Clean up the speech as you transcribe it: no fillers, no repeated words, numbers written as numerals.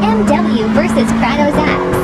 BMW versus Kratos X.